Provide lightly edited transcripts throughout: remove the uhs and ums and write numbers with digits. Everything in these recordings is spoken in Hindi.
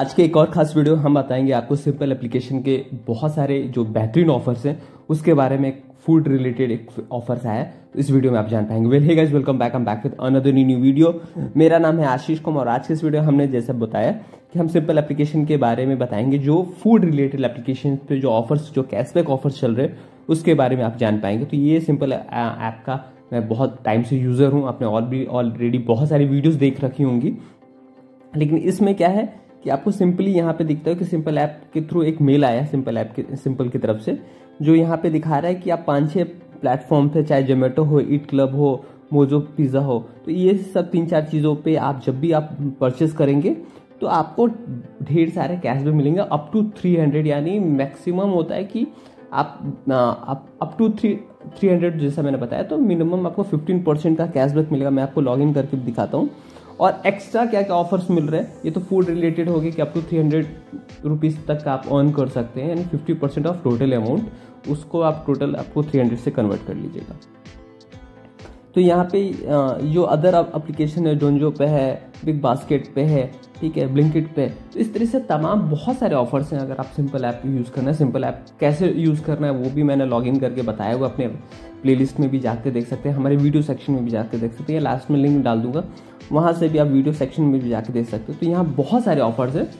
आज के एक और खास वीडियो हम बताएंगे आपको सिंपल एप्लीकेशन के बहुत सारे जो बेहतरीन ऑफर्स हैं उसके बारे में। फूड रिलेटेड एक ऑफर्स आया है तो इस वीडियो में आप जान पाएंगे। Well hey guys, welcome back, हम back with another new video. मेरा नाम है आशीष कुमार और आज के इस वीडियो हमने जैसा बताया कि हम सिंपल एप्लीकेशन के बारे में बताएंगे, जो फूड रिलेटेड एप्लीकेशन पे जो ऑफर्स, जो कैशबैक ऑफर्स चल रहे हैं उसके बारे में आप जान पाएंगे। तो ये सिंपल ऐप का मैं बहुत टाइम से यूज़र हूँ, आपने ऑलरेडी बहुत सारी वीडियोज़ देख रखी होंगी, लेकिन इसमें क्या है कि आपको सिंपली यहाँ पे दिखता है कि सिंपल ऐप के थ्रू एक मेल आया सिंपल की तरफ से, जो यहाँ पे दिखा रहा है कि आप 5-6 प्लेटफॉर्म पे, चाहे जोमेटो हो, ईट क्लब हो, मोजो पिज़्ज़ा हो, तो ये सब 3-4 चीज़ों पे आप जब भी आप परचेस करेंगे तो आपको ढेर सारे कैशबैक मिलेंगे अप टू 300, यानी मैक्सिमम होता है कि आप अप टू 300, जैसा मैंने बताया, तो मिनिमम आपको 15% का कैशबैक मिलेगा। मैं आपको लॉग इन करके दिखाता हूँ। और एक्स्ट्रा क्या क्या ऑफर्स मिल रहे हैं, ये तो फूड रिलेटेड हो गए कि आप तो 300 रुपीज़ तक आप अर्न कर सकते हैं, यानी 50% ऑफ टोटल अमाउंट, उसको आप टोटल आपको 300 से कन्वर्ट कर लीजिएगा। तो यहाँ पे जो अदर एप्लीकेशन है, डोंजो पे है, बिग बास्केट पे है, ठीक है, ब्लिंकिट पे, तो इस तरह से तमाम बहुत सारे ऑफर्स हैं। अगर आप सिंपल ऐप यूज़ करना है, सिंपल ऐप कैसे यूज़ करना है वो भी मैंने लॉगिन करके बताया हुआ, अपने प्लेलिस्ट में भी जाके देख सकते हैं, हमारे वीडियो सेक्शन में भी जाके देख सकते हैं, लास्ट में लिंक डाल दूंगा, वहाँ से भी आप वीडियो सेक्शन में भी जाके देख सकते हो। तो यहाँ बहुत सारे ऑफर्स हैं।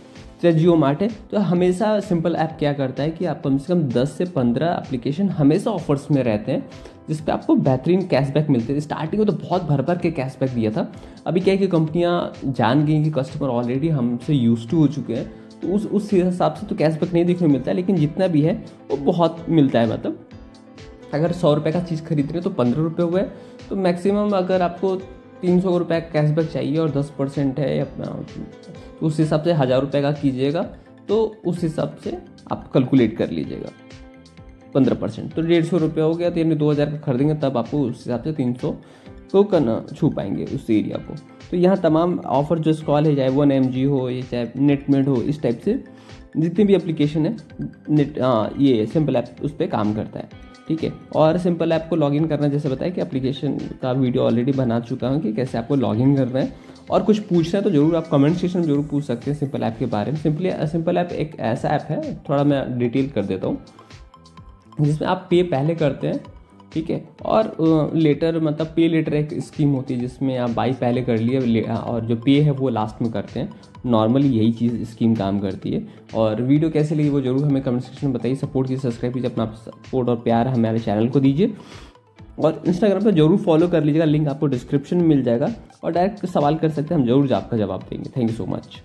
चाहे जियो मार्ट है, तो हमेशा सिंपल ऐप क्या करता है कि आप कम से कम 10 से 15 एप्लीकेशन हमेशा ऑफर्स में रहते हैं जिस पे आपको बेहतरीन कैशबैक मिलते हैं। स्टार्टिंग में तो बहुत भर भर के कैशबैक दिया था, अभी क्या है कि कंपनियां जान गई कि कस्टमर ऑलरेडी हमसे यूज टू हो चुके हैं, तो उस हिसाब से तो कैशबैक नहीं देखने को मिलता है, लेकिन जितना भी है वो बहुत मिलता है। मतलब अगर 100 रुपये का चीज़ खरीद रहे हैं तो 15 रुपये हुए, तो मैक्सिमम अगर आपको 300 रुपये कैशबैक चाहिए और 10% है अपना, तो उस हिसाब से 1000 रुपये का कीजिएगा, तो उस हिसाब से आप कैलकुलेट कर लीजिएगा 15%, तो 150 रुपये हो गया, तो यानी 2000 का खरीदेंगे तब आपको उस हिसाब से 300 को करना छू पाएंगे उस एरिया को। तो यहाँ तमाम ऑफर जो स्कॉल है, चाहे 1MG हो, ये चाहे नेटमेड हो, इस टाइप से जितनी भी एप्लीकेशन है ये सिंपल ऐप उस पर काम करता है, ठीक है। और सिंपल ऐप को लॉगिन करना, जैसे बताया कि एप्लीकेशन का वीडियो ऑलरेडी बना चुका हूँ कि कैसे आपको लॉगिन करना है, और कुछ पूछना है तो ज़रूर आप कमेंट सेक्शन में ज़रूर पूछ सकते हैं सिंपल ऐप के बारे में। सिंपल ऐप एक ऐसा ऐप है, थोड़ा मैं डिटेल कर देता हूँ, जिसमें आप पे पहले करते हैं, ठीक है, और लेटर, मतलब पे लेटर एक स्कीम होती है जिसमें आप बाई पहले कर लिए और जो पे है वो लास्ट में करते हैं। नॉर्मली यही चीज़ स्कीम काम करती है। और वीडियो कैसे लगी वो ज़रूर हमें कमेंट सेक्शन में बताइए। सपोर्ट कीजिए, सब्सक्राइब कीजिए, अपना सपोर्ट और प्यार हमारे चैनल को दीजिए, और इंस्टाग्राम पर जरूर फॉलो कर लीजिएगा, लिंक आपको डिस्क्रिप्शन में मिल जाएगा, और डायरेक्ट सवाल कर सकते हैं, हम जरूर आपका जवाब देंगे। Thank you so much.